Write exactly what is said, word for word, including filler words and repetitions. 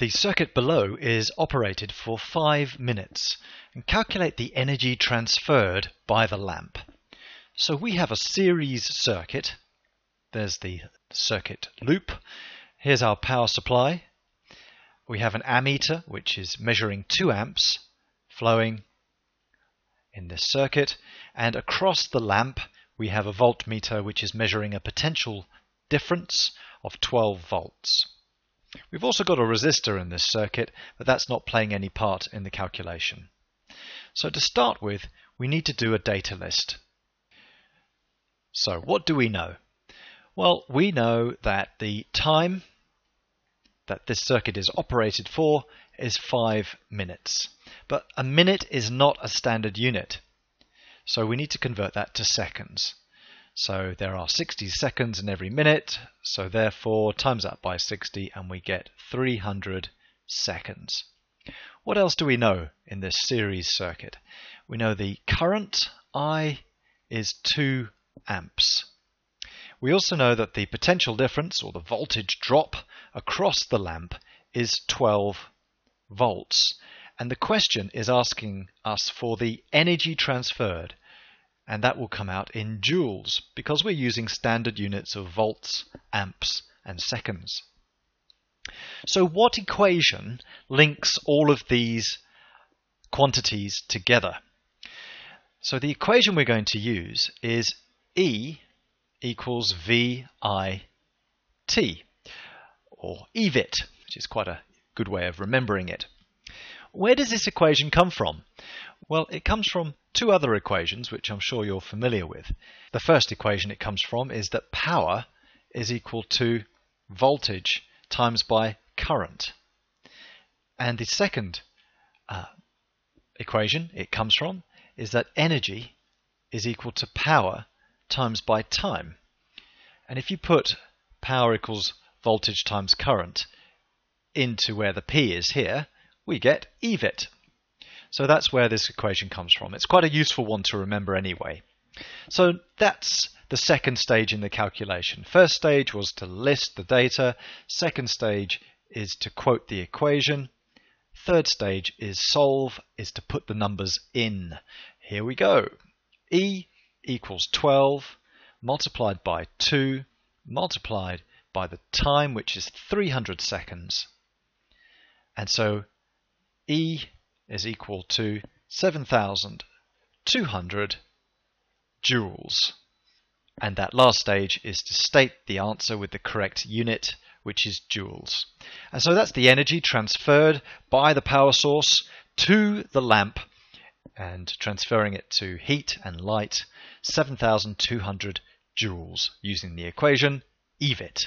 The circuit below is operated for five minutes and calculate the energy transferred by the lamp. So we have a series circuit. There's the circuit loop. Here's our power supply. We have an ammeter which is measuring two amps flowing in this circuit, and across the lamp we have a voltmeter which is measuring a potential difference of twelve volts. We've also got a resistor in this circuit, but that's not playing any part in the calculation. So to start with, we need to do a data list. So what do we know? Well, we know that the time that this circuit is operated for is five minutes. But a minute is not a standard unit, so we need to convert that to seconds. So there are sixty seconds in every minute, so therefore times that by sixty and we get three hundred seconds. What else do we know in this series circuit? We know the current I is two amps. We also know that the potential difference, or the voltage drop, across the lamp is twelve volts. And the question is asking us for the energy transferred, and that will come out in joules because we're using standard units of volts, amps and seconds. So what equation links all of these quantities together? So the equation we're going to use is E equals V I T, or E V I T, which is quite a good way of remembering it. Where does this equation come from? Well, it comes from two other equations which I'm sure you're familiar with. The first equation it comes from is that power is equal to voltage times by current. And the second uh, equation it comes from is that energy is equal to power times by time. And if you put power equals voltage times current into where the P is here, we get E V I T. So that's where this equation comes from. It's quite a useful one to remember anyway. So that's the second stage in the calculation. First stage was to list the data. Second stage is to quote the equation. Third stage is solve, is to put the numbers in. Here we go. E equals twelve multiplied by two multiplied by the time, which is three hundred seconds. And so E is equal to seven thousand two hundred joules. And that last stage is to state the answer with the correct unit, which is joules. And so that's the energy transferred by the power source to the lamp, and transferring it to heat and light, seven thousand two hundred joules using the equation E V I T.